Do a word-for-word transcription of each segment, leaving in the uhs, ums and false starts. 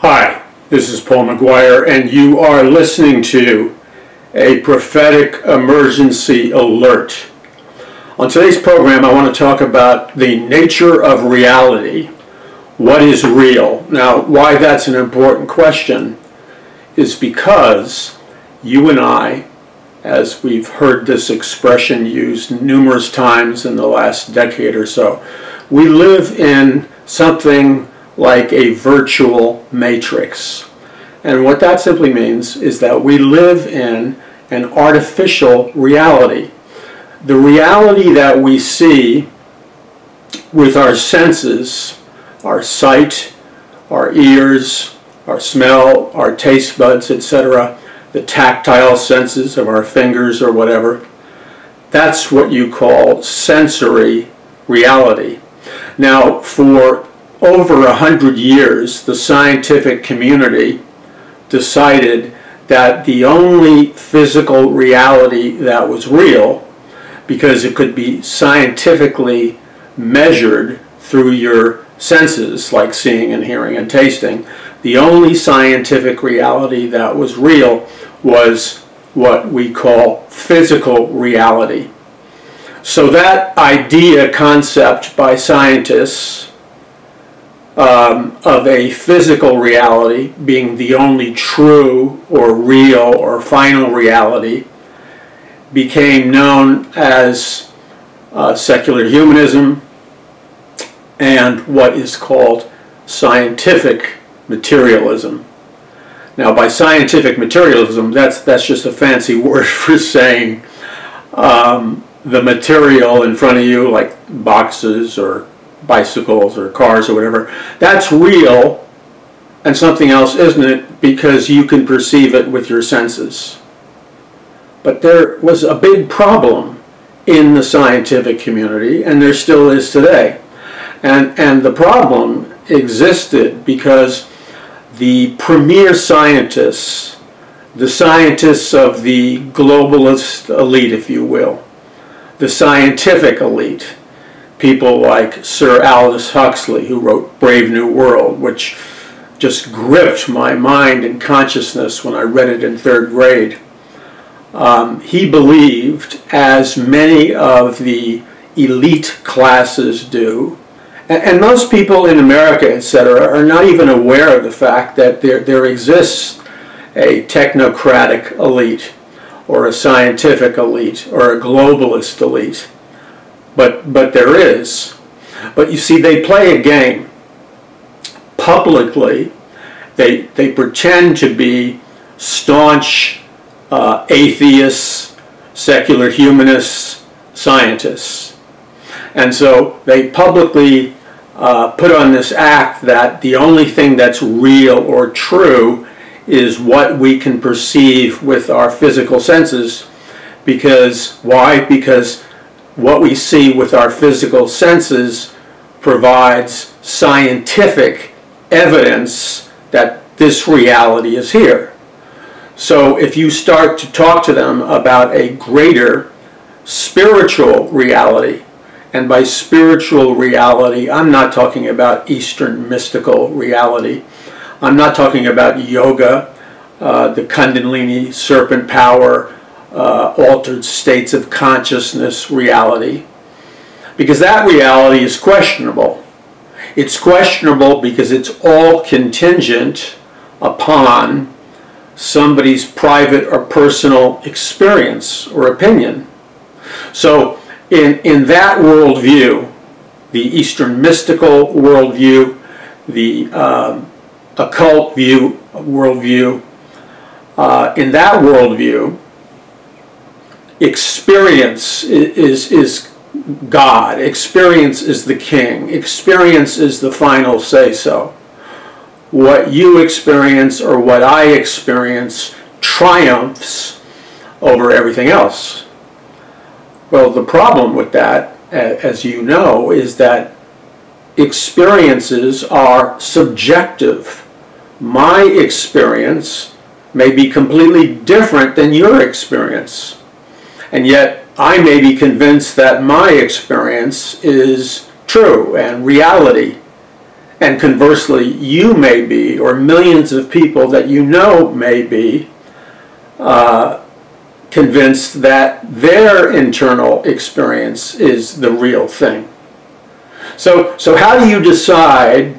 Hi, this is Paul McGuire, and you are listening to A Prophetic Emergency Alert. On today's program, I want to talk about the nature of reality. What is real? Now, why that's an important question is because you and I, as we've heard this expression used numerous times in the last decade or so, we live in something like a virtual matrix. And what that simply means is that we live in an artificial reality. The reality that we see with our senses, our sight, our ears, our smell, our taste buds, et cetera, the tactile senses of our fingers or whatever, that's what you call sensory reality. Now, for over a hundred years, the scientific community decided that the only physical reality that was real, because it could be scientifically measured through your senses, like seeing and hearing and tasting, the only scientific reality that was real was what we call physical reality. So that idea, concept by scientists, Um, of a physical reality being the only true or real or final reality became known as uh, secular humanism and what is called scientific materialism. Now, by scientific materialism, that's, that's just a fancy word for saying um, the material in front of you, like boxes or bicycles or cars or whatever, that's real and something else isn't it, because you can perceive it with your senses. But there was a big problem in the scientific community, and there still is today. And, and the problem existed because the premier scientists, the scientists of the globalist elite, if you will, the scientific elite, people like Sir Aldous Huxley, who wrote Brave New World, which just gripped my mind and consciousness when I read it in third grade. Um, he believed, as many of the elite classes do, and, and most people in America, et cetera, are not even aware of the fact that there, there exists a technocratic elite, or a scientific elite, or a globalist elite. But, but there is. But you see, they play a game. Publicly, they, they pretend to be staunch uh, atheists, secular humanists, scientists. And so they publicly uh, put on this act that the only thing that's real or true is what we can perceive with our physical senses. Because, why? Because what we see with our physical senses provides scientific evidence that this reality is here. So if you start to talk to them about a greater spiritual reality, and by spiritual reality, I'm not talking about Eastern mystical reality. I'm not talking about yoga, uh, the Kundalini, serpent power, Uh, altered states of consciousness reality, because that reality is questionable. It's questionable because it's all contingent upon somebody's private or personal experience or opinion. So in, in that worldview, the Eastern mystical worldview, the um, occult view, worldview, uh, in that worldview, experience is, is God. Experience is the king. Experience is the final say-so. What you experience or what I experience triumphs over everything else. Well, the problem with that, as you know, is that experiences are subjective. My experience may be completely different than your experience. And yet, I may be convinced that my experience is true and reality. And conversely, you may be, or millions of people that you know may be, uh, convinced that their internal experience is the real thing. So, so how do you decide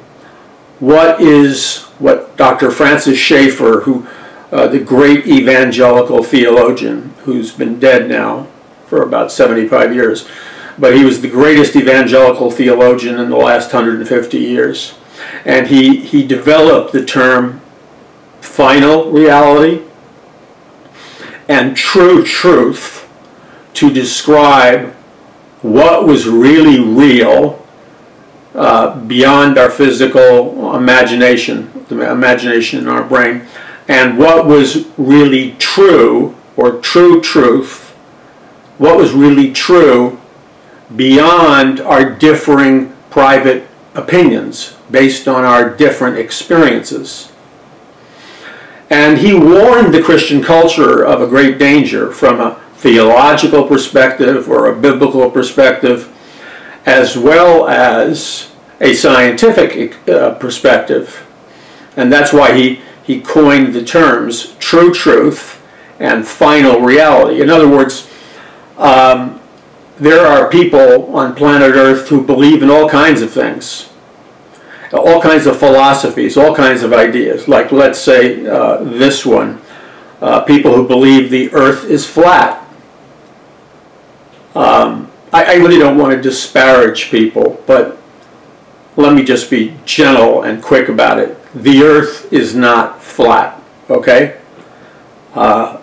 what is what Doctor Francis Schaeffer, who, uh, the great evangelical theologian who's been dead now for about seventy-five years, but he was the greatest evangelical theologian in the last one hundred fifty years. And he, he developed the term final reality and true truth to describe what was really real uh, beyond our physical imagination, the imagination in our brain, and what was really true, or true truth, what was really true beyond our differing private opinions based on our different experiences. And he warned the Christian culture of a great danger from a theological perspective or a biblical perspective, as well as a scientific uh, perspective. And that's why he, he coined the terms true truth and final reality. In other words, um, there are people on planet Earth who believe in all kinds of things, all kinds of philosophies, all kinds of ideas, like, let's say, uh, this one, uh, people who believe the Earth is flat. Um, I, I really don't want to disparage people, but let me just be gentle and quick about it. The Earth is not flat, okay? Uh,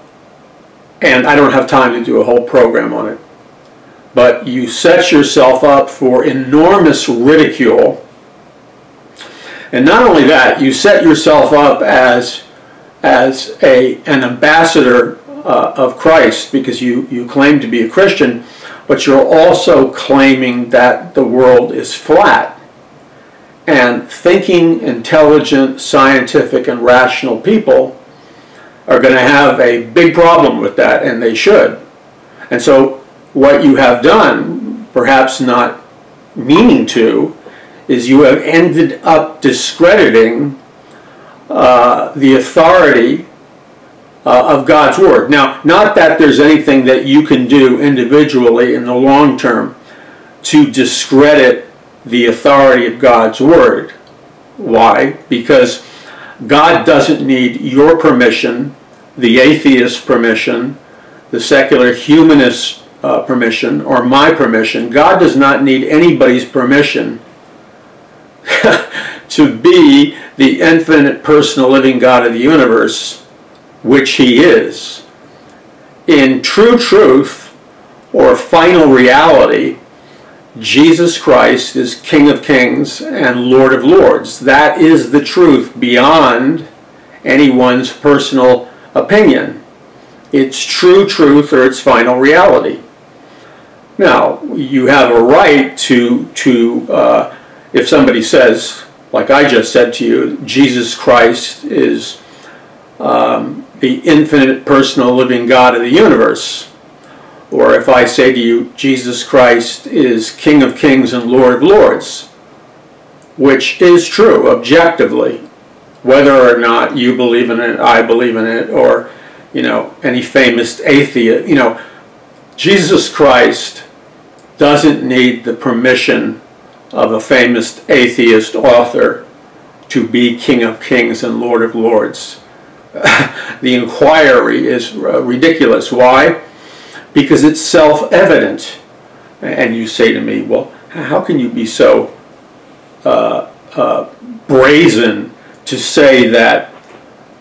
and I don't have time to do a whole program on it. But you set yourself up for enormous ridicule. And not only that, you set yourself up as, as a, an ambassador uh, of Christ, because you, you claim to be a Christian, but you're also claiming that the world is flat. And thinking, intelligent, scientific, and rational people are going to have a big problem with that, and they should. And so what you have done, perhaps not meaning to, is you have ended up discrediting uh, the authority uh, of God's Word. Now, not that there's anything that you can do individually in the long term to discredit the authority of God's Word. Why? Because God doesn't need your permission, the atheist's permission, the secular humanist's Uh, permission, or my permission. God does not need anybody's permission to be the infinite, personal, living God of the universe, which He is. In true truth, or final reality, Jesus Christ is King of Kings and Lord of Lords. That is the truth beyond anyone's personal opinion. It's true truth, or it's final reality. Now, you have a right to, to uh, if somebody says, like I just said to you, Jesus Christ is um, the infinite, personal, living God of the universe. Or if I say to you, Jesus Christ is King of Kings and Lord of Lords, which is true, objectively, whether or not you believe in it, I believe in it, or, you know, any famous atheist, you know, Jesus Christ doesn't need the permission of a famous atheist author to be King of Kings and Lord of Lords. The inquiry is ridiculous. Why? Because it's self-evident. And you say to me, well, how can you be so uh, uh, brazen to say that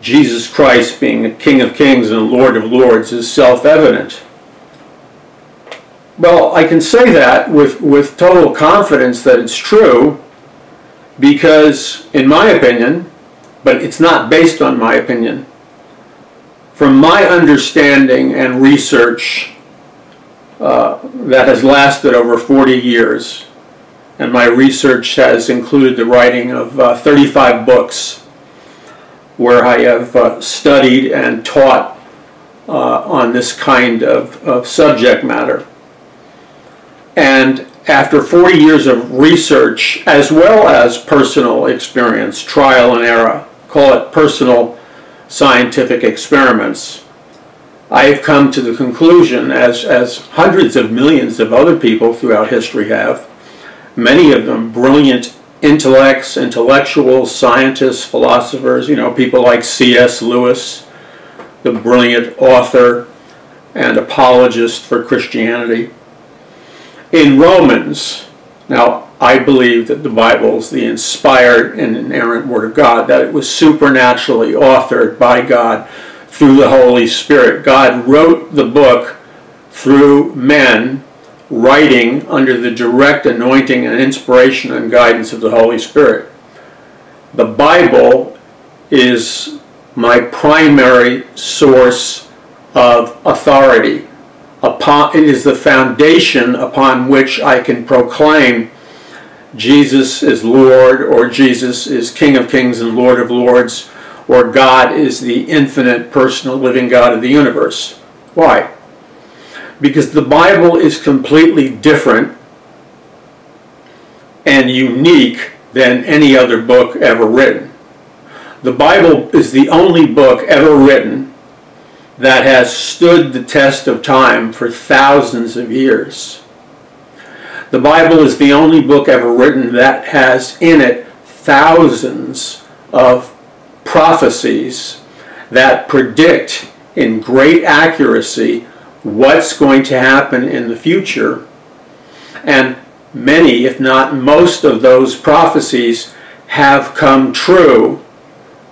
Jesus Christ being the King of Kings and Lord of Lords is self-evident? Well, I can say that with, with total confidence that it's true, because, in my opinion, but it's not based on my opinion, from my understanding and research uh, that has lasted over forty years, and my research has included the writing of uh, thirty-five books where I have uh, studied and taught uh, on this kind of, of subject matter. And after forty years of research, as well as personal experience, trial and error, call it personal scientific experiments, I have come to the conclusion, as, as hundreds of millions of other people throughout history have, many of them brilliant intellects, intellectuals, scientists, philosophers, you know, people like C S Lewis, the brilliant author and apologist for Christianity. In Romans, now I believe that the Bible is the inspired and inerrant Word of God, that it was supernaturally authored by God through the Holy Spirit. God wrote the book through men writing under the direct anointing and inspiration and guidance of the Holy Spirit. The Bible is my primary source of authority. Upon, it is the foundation upon which I can proclaim Jesus is Lord, or Jesus is King of Kings and Lord of Lords, or God is the infinite, personal, living God of the universe. Why? Because the Bible is completely different and unique than any other book ever written. The Bible is the only book ever written that has stood the test of time for thousands of years. The Bible is the only book ever written that has in it thousands of prophecies that predict in great accuracy what's going to happen in the future, and many, if not most, of those prophecies have come true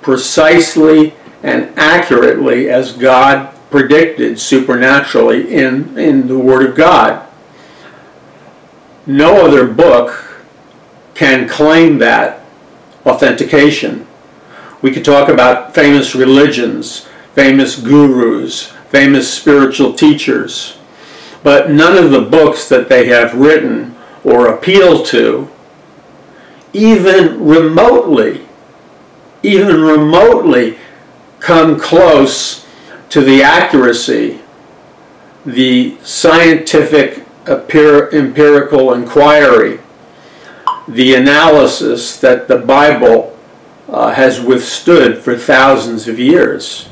precisely and accurately as God predicted supernaturally in, in the Word of God. No other book can claim that authentication. We could talk about famous religions, famous gurus, famous spiritual teachers, but none of the books that they have written or appealed to even remotely, even remotely come close to the accuracy, the scientific empirical inquiry, the analysis that the Bible uh, has withstood for thousands of years.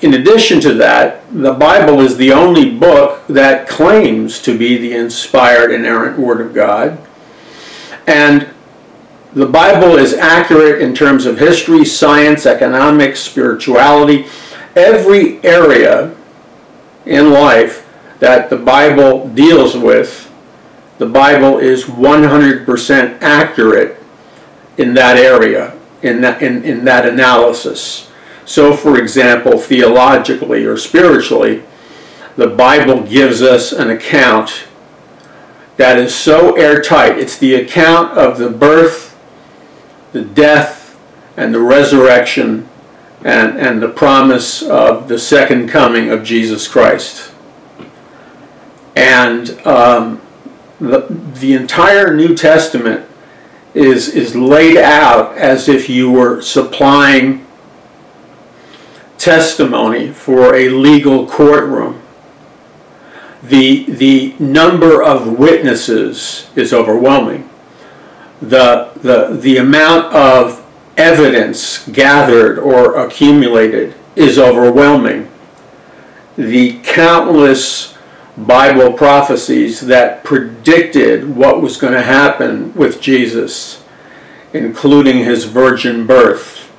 In addition to that, the Bible is the only book that claims to be the inspired, inerrant Word of God. And The Bible is accurate in terms of history, science, economics, spirituality, every area in life that the Bible deals with, the Bible is one hundred percent accurate in that area, in that, in, in that analysis. So, for example, theologically or spiritually, the Bible gives us an account that is so airtight. It's the account of the birth, the death, and the resurrection, and, and the promise of the second coming of Jesus Christ. And um, the, the entire New Testament is, is laid out as if you were supplying testimony for a legal courtroom. The, the number of witnesses is overwhelming. The, the, the amount of evidence gathered or accumulated is overwhelming. The countless Bible prophecies that predicted what was going to happen with Jesus, including his virgin birth,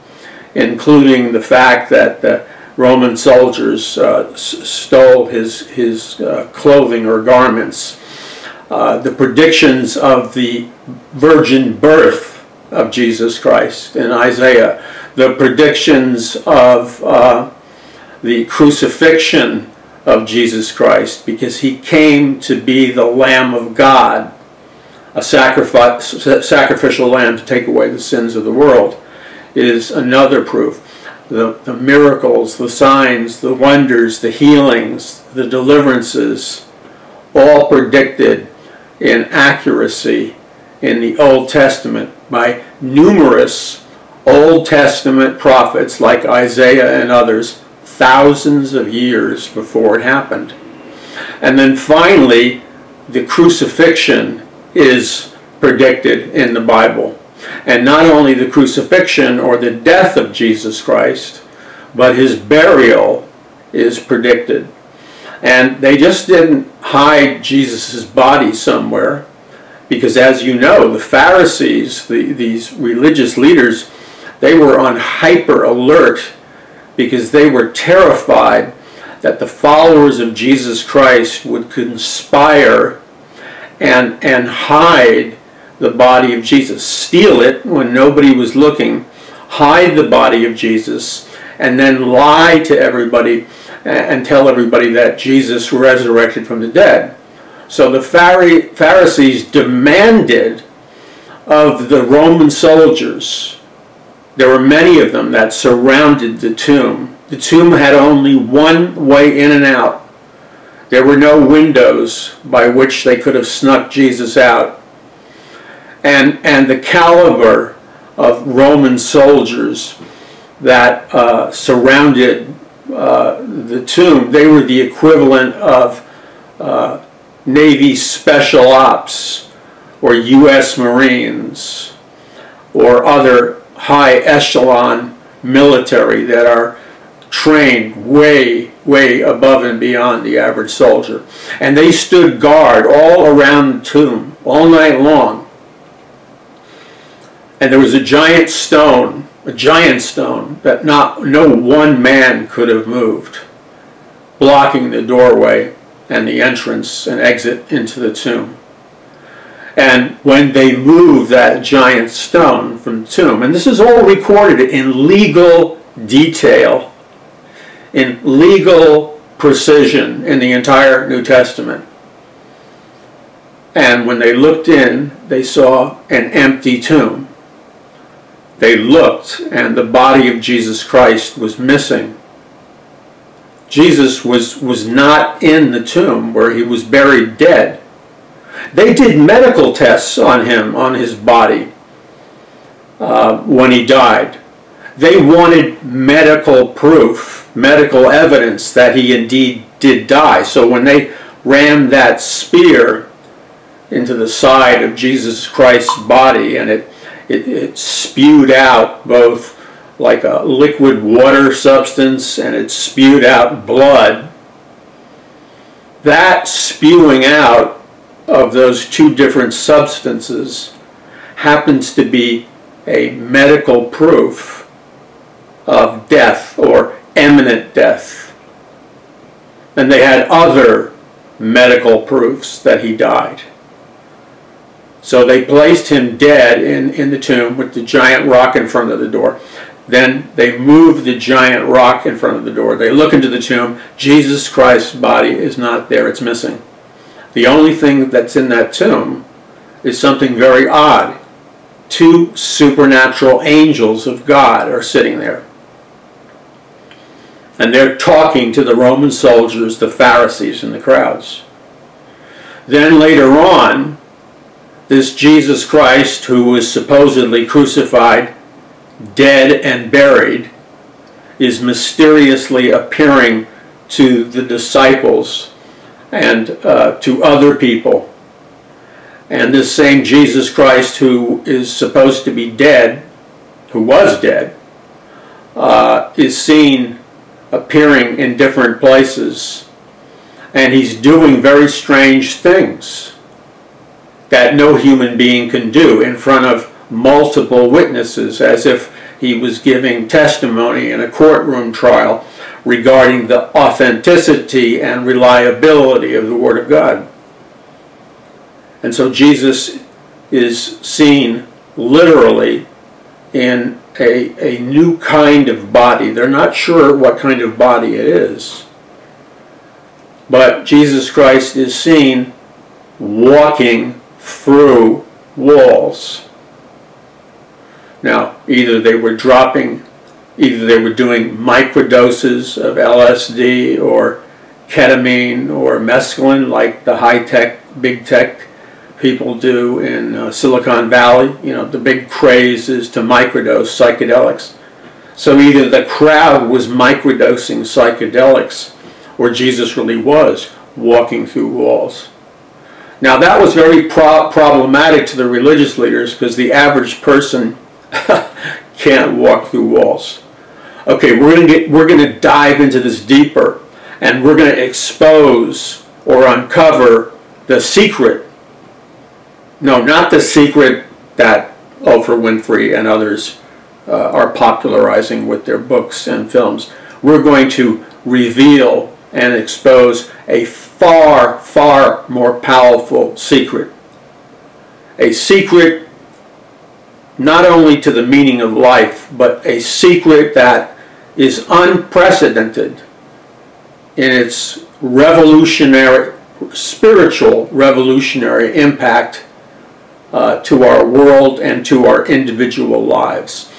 including the fact that the Roman soldiers uh, stole his, his uh, clothing or garments, uh, the predictions of the virgin birth of Jesus Christ in Isaiah, the predictions of uh, the crucifixion of Jesus Christ, because he came to be the Lamb of God, a sacrifice, sacrificial lamb to take away the sins of the world, is another proof. The, the miracles, the signs, the wonders, the healings, the deliverances, all predicted in accuracy in the Old Testament by numerous Old Testament prophets like Isaiah and others, thousands of years before it happened. And then finally, the crucifixion is predicted in the Bible. And not only the crucifixion or the death of Jesus Christ, but his burial is predicted. And they just didn't hide Jesus' body somewhere, because as you know, the Pharisees, the, these religious leaders, they were on hyper alert, because they were terrified that the followers of Jesus Christ would conspire and, and hide the body of Jesus, steal it when nobody was looking, hide the body of Jesus, and then lie to everybody and tell everybody that Jesus resurrected from the dead. So the Pharisees demanded of the Roman soldiers. There were many of them that surrounded the tomb. The tomb had only one way in and out. There were no windows by which they could have snuck Jesus out. And, and the caliber of Roman soldiers that uh, surrounded uh, the tomb, they were the equivalent of uh, Navy Special Ops or U S Marines or other high echelon military that are trained way, way above and beyond the average soldier. And they stood guard all around the tomb all night long. And there was a giant stone, a giant stone that not, no one man could have moved, blocking the doorway and the entrance and exit into the tomb. And when they moved that giant stone from the tomb, and this is all recorded in legal detail, in legal precision in the entire New Testament. And when they looked in, they saw an empty tomb. They looked, and the body of Jesus Christ was missing. Jesus was, was not in the tomb where he was buried dead. They did medical tests on him, on his body, uh, when he died. They wanted medical proof, medical evidence that he indeed did die. So when they rammed that spear into the side of Jesus Christ's body, and it, it, it spewed out both like a liquid water substance, and it spewed out blood, that spewing out of those two different substances happens to be a medical proof of death or imminent death. And they had other medical proofs that he died. So they placed him dead in, in the tomb with the giant rock in front of the door. Then they move the giant rock in front of the door. They look into the tomb. Jesus Christ's body is not there. It's missing. The only thing that's in that tomb is something very odd. Two supernatural angels of God are sitting there. And they're talking to the Roman soldiers, the Pharisees, and the crowds. Then later on, this Jesus Christ, who was supposedly crucified, dead and buried, is mysteriously appearing to the disciples and uh, to other people. And this same Jesus Christ who is supposed to be dead, who was dead, uh, is seen appearing in different places. And he's doing very strange things that no human being can do in front of multiple witnesses, as if he was giving testimony in a courtroom trial regarding the authenticity and reliability of the Word of God. And so Jesus is seen literally in a, a new kind of body. They're not sure what kind of body it is, but Jesus Christ is seen walking through walls. Now, either they were dropping, either they were doing microdoses of L S D or ketamine or mescaline, like the high-tech, big-tech people do in uh, Silicon Valley. You know, the big craze is to microdose psychedelics. So either the crowd was microdosing psychedelics or Jesus really was walking through walls. Now, that was very pro problematic to the religious leaders, because the average person can't walk through walls. Okay, we're going to get, we're going to dive into this deeper, and we're going to expose or uncover the secret. No, not the secret that Oprah Winfrey and others uh, are popularizing with their books and films. We're going to reveal and expose a far, far more powerful secret. A secret not only to the meaning of life, but a secret that is unprecedented in its revolutionary, spiritual revolutionary impact uh, to our world and to our individual lives.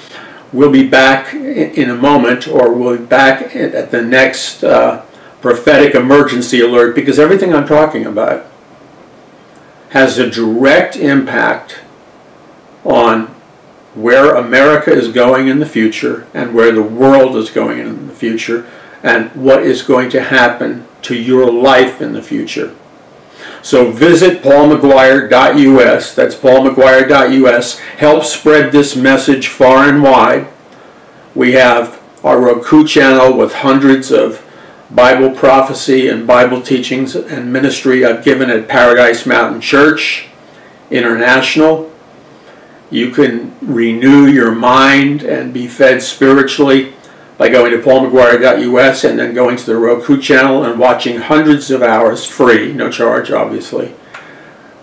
We'll be back in a moment, or we'll be back at the next uh, prophetic emergency alert, because everything I'm talking about has a direct impact on where America is going in the future and where the world is going in the future and what is going to happen to your life in the future. So visit paul mcguire dot U S, that's paul mcguire dot U S, help spread this message far and wide. We have our Roku channel with hundreds of Bible prophecy and Bible teachings and ministry I've given at Paradise Mountain Church International. You can renew your mind and be fed spiritually by going to paul mcguire dot U S and then going to the Roku channel and watching hundreds of hours free, no charge obviously,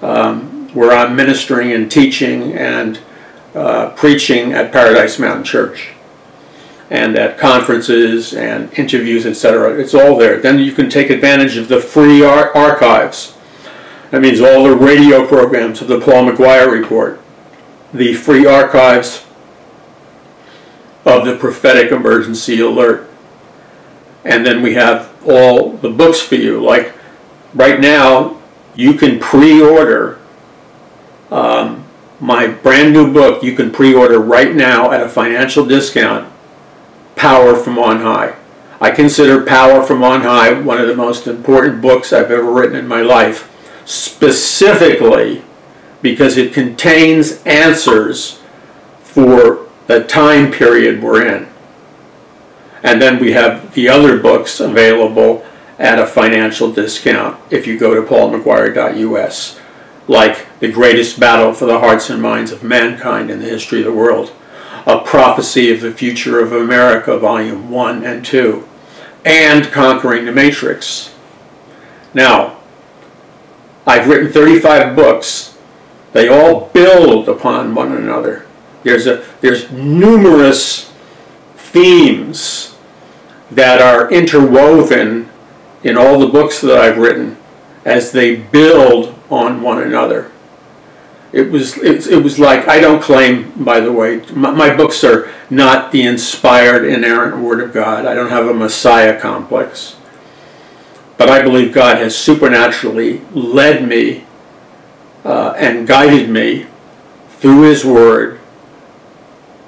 um, where I'm ministering and teaching and uh, preaching at Paradise Mountain Church and at conferences and interviews, et cetera. It's all there. Then you can take advantage of the free ar archives. That means all the radio programs of the Paul McGuire Report, the free archives of the Prophetic Emergency Alert. And then we have all the books for you. Like right now, you can pre-order um, my brand new book. You can pre-order right now at a financial discount, Power from on High. I consider Power from on High one of the most important books I've ever written in my life, specifically because it contains answers for the time period we're in. And then we have the other books available at a financial discount if you go to paul mcguire dot U S. like the greatest battle for the hearts and minds of mankind in the history of the world, A Prophecy of the Future of America, Volume one and two, and Conquering the Matrix. Now, I've written thirty-five books. They all build upon one another. There's, a, there's numerous themes that are interwoven in all the books that I've written as they build on one another. It was, it, it was like, I don't claim, by the way, my, my books are not the inspired, inerrant Word of God. I don't have a Messiah complex. But I believe God has supernaturally led me uh, and guided me through His Word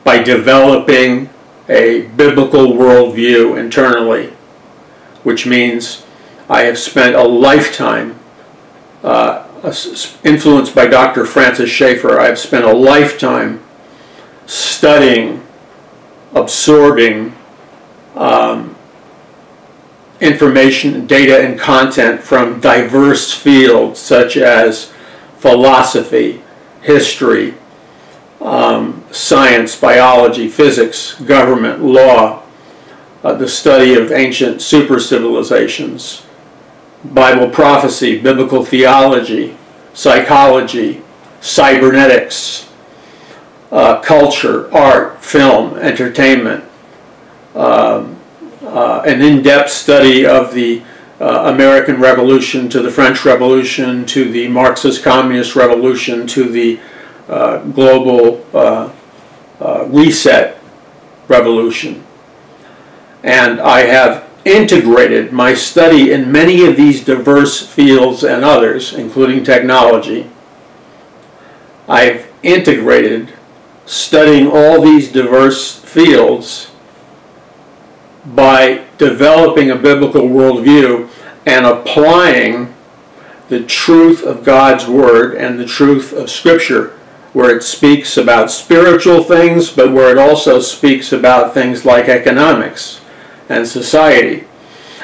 by developing a biblical worldview internally, which means I have spent a lifetime uh, influenced by Doctor Francis Schaeffer. I've spent a lifetime studying, absorbing um, information, data, and content from diverse fields such as philosophy, history, um, science, biology, physics, government, law, uh, the study of ancient super-civilizations, Bible prophecy, biblical theology, psychology, cybernetics, uh, culture, art, film, entertainment, um, uh, an in-depth study of the uh, American Revolution, to the French Revolution, to the Marxist Communist Revolution, to the uh, global uh, uh, reset revolution. And I have integrated my study in many of these diverse fields and others, including technology. I've integrated studying all these diverse fields by developing a biblical worldview and applying the truth of God's Word and the truth of Scripture, where it speaks about spiritual things, but where it also speaks about things like economics and society.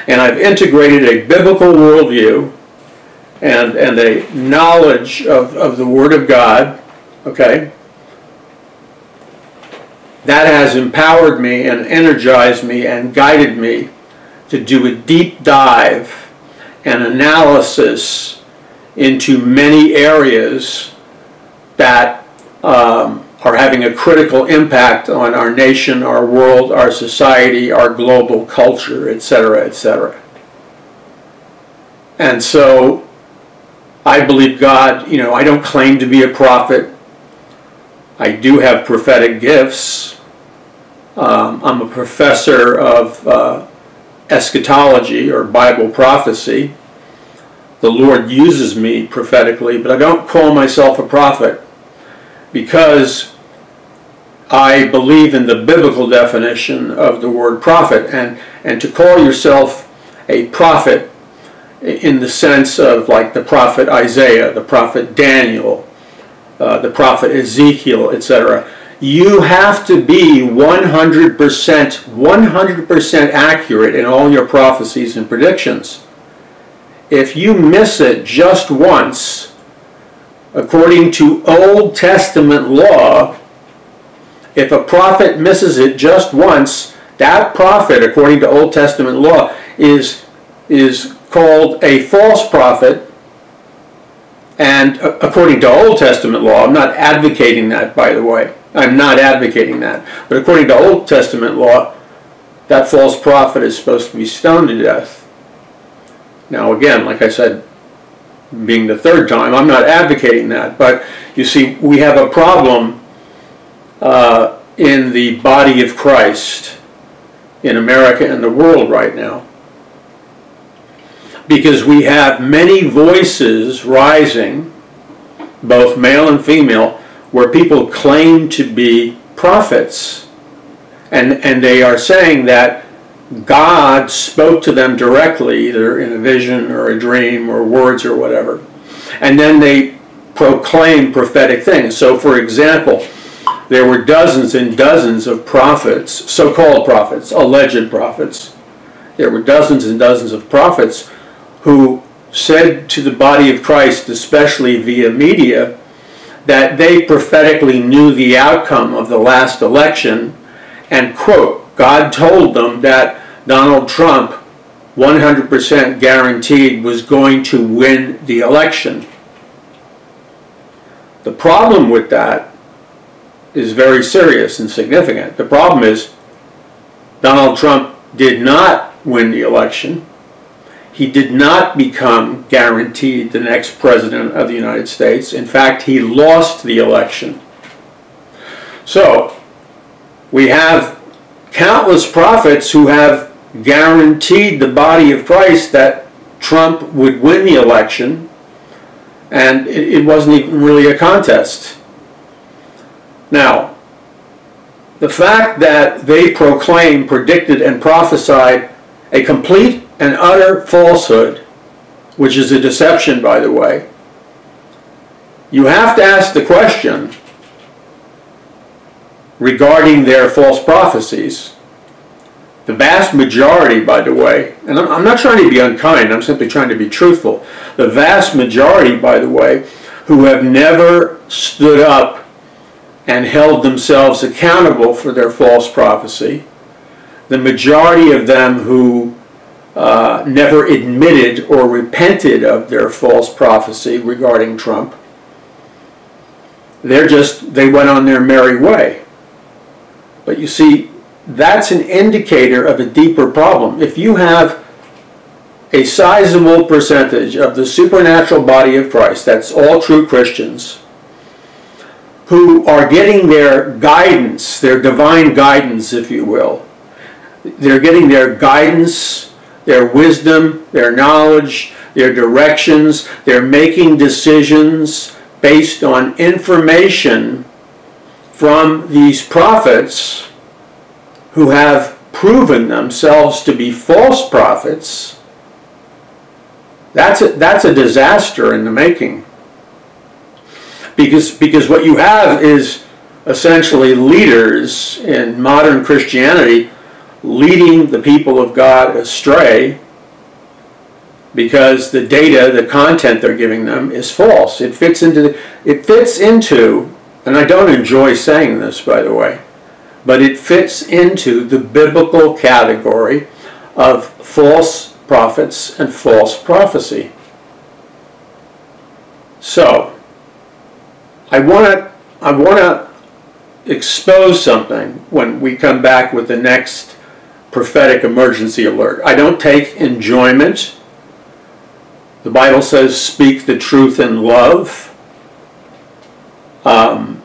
And I've integrated a biblical worldview and, and a knowledge of, of the Word of God, okay, that has empowered me and energized me and guided me to do a deep dive and analysis into many areas that um, are having a critical impact on our nation, our world, our society, our global culture, et cetera, et cetera. And so, I believe God, you know, I don't claim to be a prophet. I do have prophetic gifts. Um, I'm a professor of uh, eschatology, or Bible prophecy. The Lord uses me prophetically, but I don't call myself a prophet, because I believe in the biblical definition of the word prophet. And, and to call yourself a prophet in the sense of like the prophet Isaiah, the prophet Daniel, uh, the prophet Ezekiel, et cetera, you have to be one hundred percent, one hundred percent accurate in all your prophecies and predictions. If you miss it just once, according to Old Testament law, if a prophet misses it just once, that prophet, according to Old Testament law, is, is called a false prophet. And according to Old Testament law, I'm not advocating that, by the way. I'm not advocating that. But according to Old Testament law, that false prophet is supposed to be stoned to death. Now, again, like I said, being the third time, I'm not advocating that, but you see, we have a problem uh, in the body of Christ in America and the world right now, because we have many voices rising, both male and female, where people claim to be prophets, and, and they are saying that God spoke to them directly, either in a vision or a dream or words or whatever. And then they proclaim prophetic things. So, for example, there were dozens and dozens of prophets, so-called prophets, alleged prophets. There were dozens and dozens of prophets who said to the body of Christ, especially via media, that they prophetically knew the outcome of the last election, and, quote, God told them that Donald Trump one hundred percent guaranteed was going to win the election. The problem with that is very serious and significant. The problem is Donald Trump did not win the election. He did not become guaranteed the next president of the United States. In fact, he lost the election. So we have countless prophets who have guaranteed the body of Christ that Trump would win the election, and it, it wasn't even really a contest. Now, the fact that they proclaimed, predicted, and prophesied a complete and utter falsehood, which is a deception, by the way, you have to ask the question regarding their false prophecies. The vast majority, by the way, and I'm not trying to be unkind, I'm simply trying to be truthful, the vast majority, by the way, who have never stood up and held themselves accountable for their false prophecy, the majority of them who uh, never admitted or repented of their false prophecy regarding Trump, they're just, they went on their merry way. But you see, that's an indicator of a deeper problem. If you have a sizable percentage of the supernatural body of Christ, that's all true Christians, who are getting their guidance, their divine guidance, if you will, they're getting their guidance, their wisdom, their knowledge, their directions, they're making decisions based on information from these prophets who have proven themselves to be false prophets. That's a, that's a disaster in the making. Because, because what you have is essentially leaders in modern Christianity leading the people of God astray because the data, the content they're giving them is false. It fits into, it fits into, and I don't enjoy saying this, by the way, but it fits into the biblical category of false prophets and false prophecy. So, I want to I want to expose something when we come back with the next prophetic emergency alert. I don't take enjoyment. The Bible says, "Speak the truth in love." Um,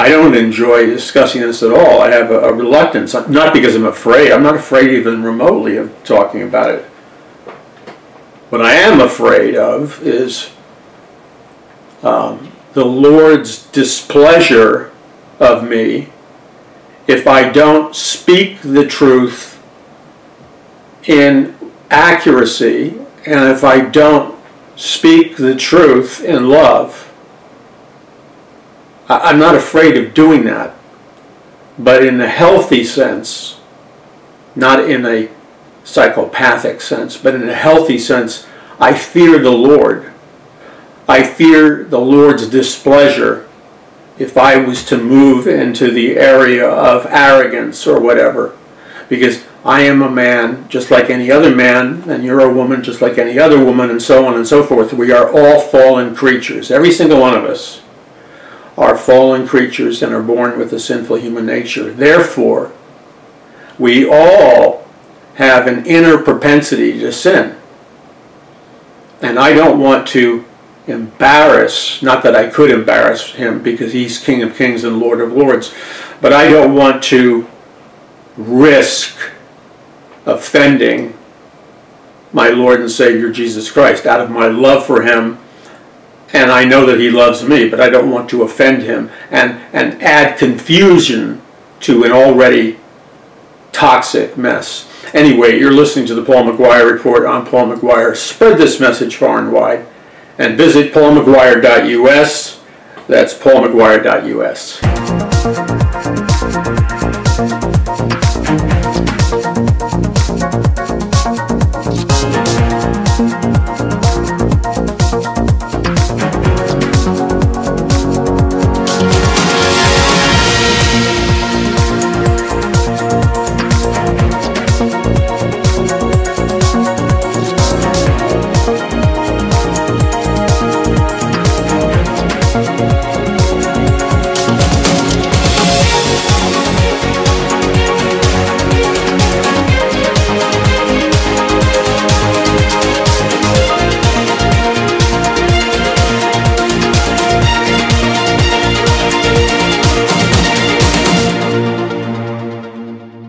I don't enjoy discussing this at all. I have a, a reluctance, not because I'm afraid. I'm not afraid even remotely of talking about it. What I am afraid of is Um, the Lord's displeasure of me if I don't speak the truth in accuracy and if I don't speak the truth in love. I I'm not afraid of doing that, but in a healthy sense, not in a psychopathic sense, but in a healthy sense, I fear the Lord. I fear the Lord's displeasure if I was to move into the area of arrogance or whatever, because I am a man just like any other man, and you're a woman just like any other woman, and so on and so forth. We are all fallen creatures. Every single one of us are fallen creatures and are born with a sinful human nature. Therefore, we all have an inner propensity to sin, and I don't want to embarrass, not that I could embarrass him because he's King of Kings and Lord of Lords, but I don't want to risk offending my Lord and Savior Jesus Christ out of my love for him, and I know that he loves me, but I don't want to offend him and, and add confusion to an already toxic mess. Anyway, you're listening to the Paul McGuire Report. I'm Paul McGuire. Spread this message far and wide. And visit paul mcguire dot U S. That's paul mcguire dot U S.